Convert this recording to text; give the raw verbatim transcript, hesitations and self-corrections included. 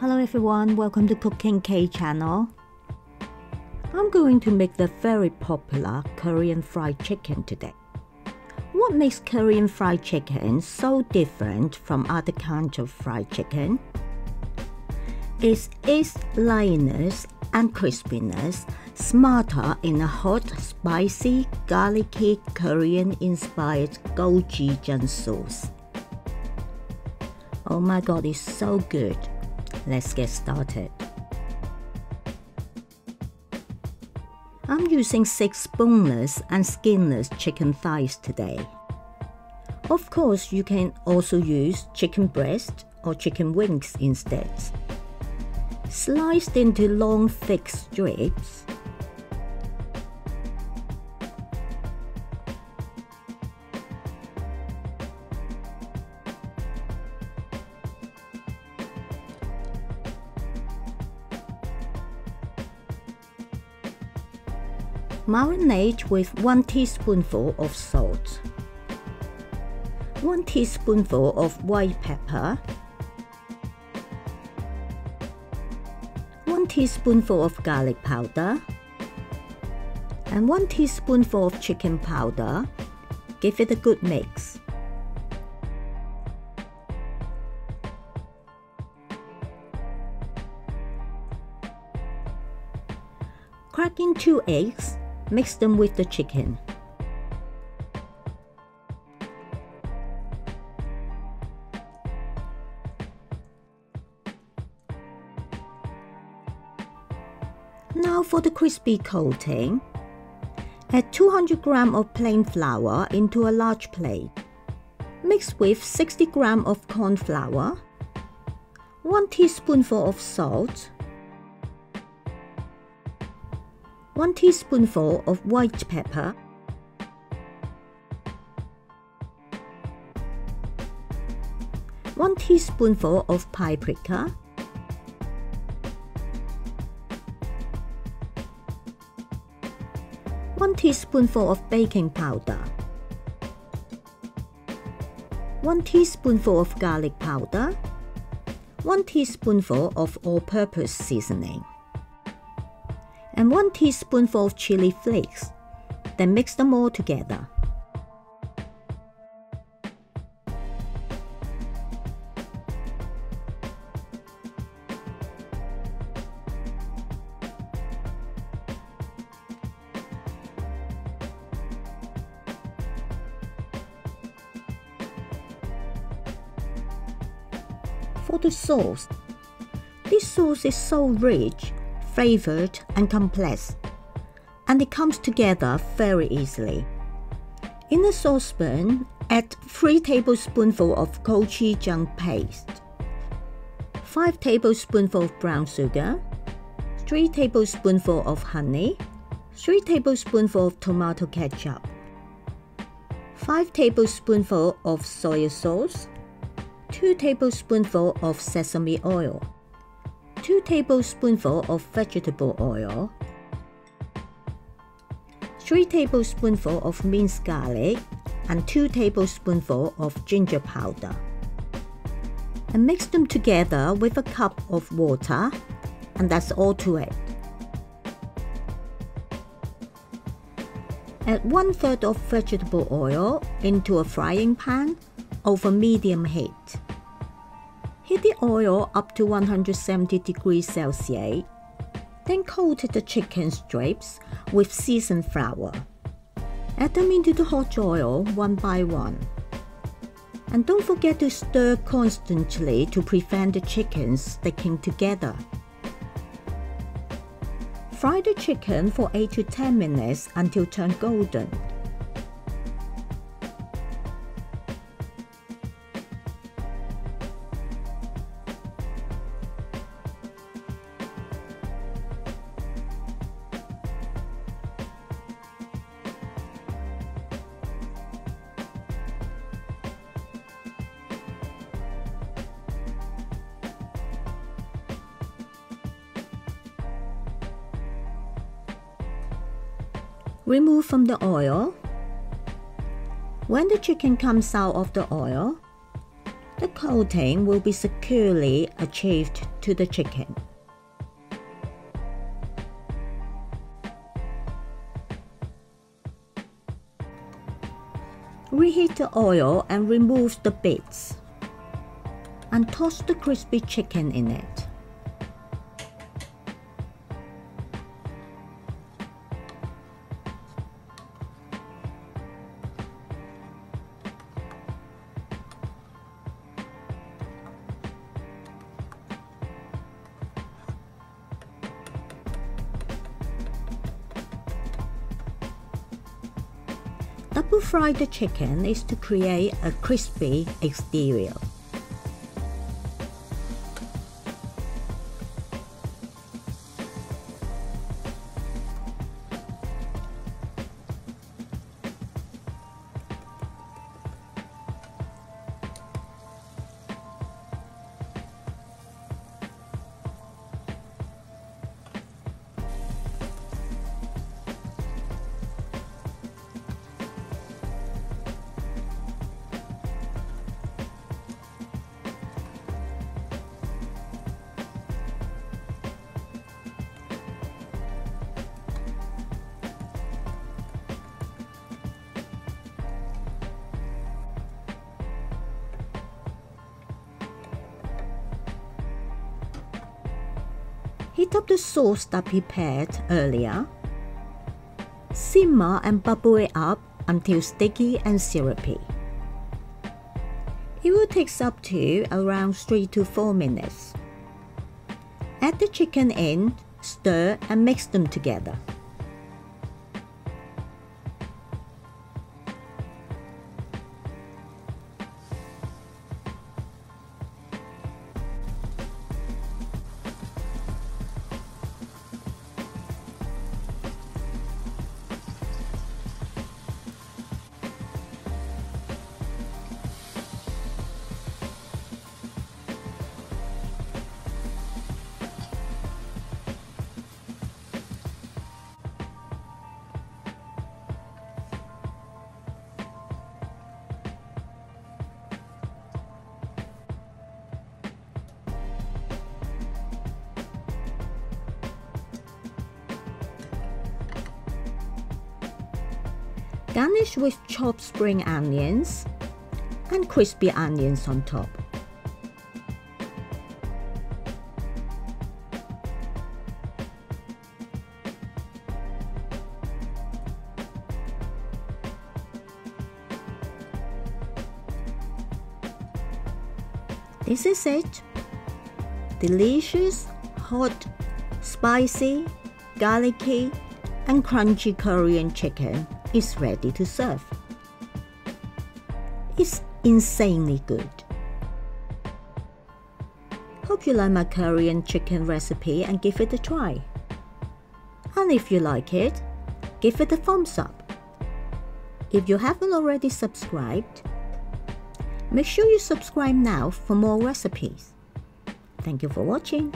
Hello everyone, welcome to Cooking K channel. I'm going to make the very popular Korean fried chicken today. What makes Korean fried chicken so different from other kinds of fried chicken is its lightness and crispiness, smarter in a hot, spicy, garlicky, Korean-inspired gochujang sauce. Oh my god, it's so good. Let's get started. I'm using six boneless and skinless chicken thighs today. Of course, you can also use chicken breast or chicken wings instead. Sliced into long, thick strips. Marinate with one teaspoonful of salt, one teaspoonful of white pepper, one teaspoonful of garlic powder, and one teaspoonful of chicken powder. Give it a good mix. Crack in two eggs. Mix them with the chicken. Now for the crispy coating, add two hundred grams of plain flour into a large plate. Mix with sixty grams of corn flour, one teaspoonful of salt, one teaspoonful of white pepper, one teaspoonful of paprika, one teaspoonful of baking powder, one teaspoonful of garlic powder, one teaspoonful of all-purpose seasoning, and one teaspoonful of chili flakes, then mix them all together. For the sauce, this sauce is so rich, flavored and complex, and it comes together very easily. In a saucepan, add three tablespoonfuls of gochujang paste, five tablespoonfuls of brown sugar, three tablespoonfuls of honey, three tablespoonfuls of tomato ketchup, five tablespoonfuls of soy sauce, two tablespoonfuls of sesame oil, two tablespoonfuls of vegetable oil, three tablespoonfuls of minced garlic, and two tablespoonfuls of ginger powder. And mix them together with a cup of water, and that's all to it. Add one third of vegetable oil into a frying pan over medium heat. Heat the oil up to one hundred seventy degrees Celsius, then coat the chicken strips with seasoned flour. Add them into the hot oil one by one. And don't forget to stir constantly to prevent the chicken sticking together. Fry the chicken for eight to ten minutes until turned golden. Remove from the oil. When the chicken comes out of the oil, The coating will be securely adhesed to the chicken. Reheat the oil and remove the bits, and toss the crispy chicken in it. Double fry the chicken is to create a crispy exterior. Heat up the sauce that prepared earlier. Simmer and bubble it up until sticky and syrupy. It will take up to around three to four minutes. Add the chicken in, stir and mix them together. Garnish with chopped spring onions and crispy onions on top. This is it. Delicious, hot, spicy, garlicky and crunchy Korean chicken is ready to serve. It's insanely good. Hope you like my Korean chicken recipe and give it a try. And if you like it, give it a thumbs up. If you haven't already subscribed, make sure you subscribe now for more recipes. Thank you for watching.